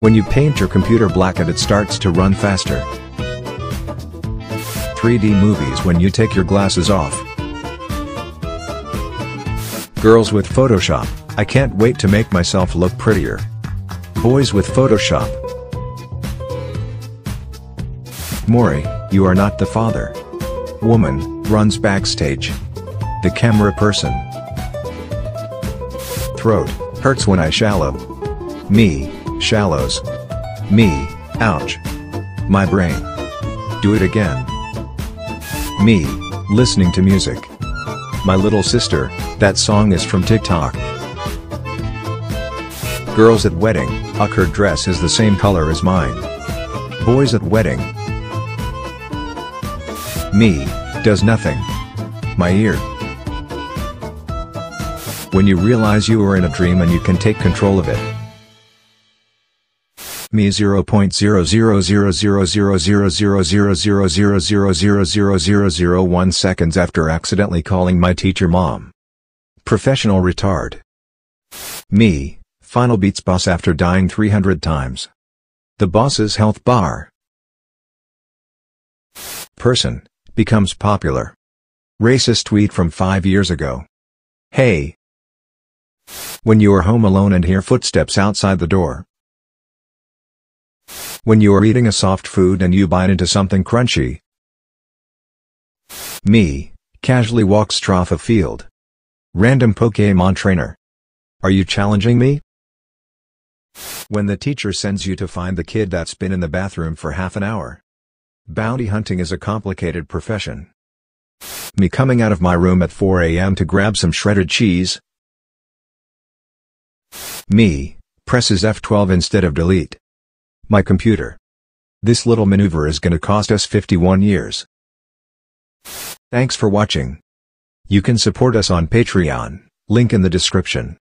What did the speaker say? When you paint your computer blackout, it starts to run faster. 3D movies when you take your glasses off. Girls with Photoshop, I can't wait to make myself look prettier. Boys with Photoshop. Maury, you are not the father. Woman runs backstage. The camera person. Throat hurts when I shallow. Me shallows. Me ouch. My brain. Do it again. Me listening to music. My little sister, that song is from TikTok. Girls at wedding, ugh, her dress is the same color as mine. Boys at wedding. Me does nothing. My ear. When you realize you are in a dream and you can take control of it. Me 0.000000000000000001 seconds after accidentally calling my teacher mom. Professional retard. Me final beats boss after dying 300 times. The boss's health bar. Person becomes popular. Racist tweet from 5 years ago. Hey. When you are home alone and hear footsteps outside the door. When you are eating a soft food and you bite into something crunchy. Me casually walks trough a field. Random Pokemon trainer. Are you challenging me? When the teacher sends you to find the kid that's been in the bathroom for half an hour. Bounty hunting is a complicated profession. Me coming out of my room at 4 a.m. to grab some shredded cheese. Me presses F12 instead of delete. My computer. This little maneuver is gonna cost us 51 years. Thanks for watching. You can support us on Patreon, link in the description.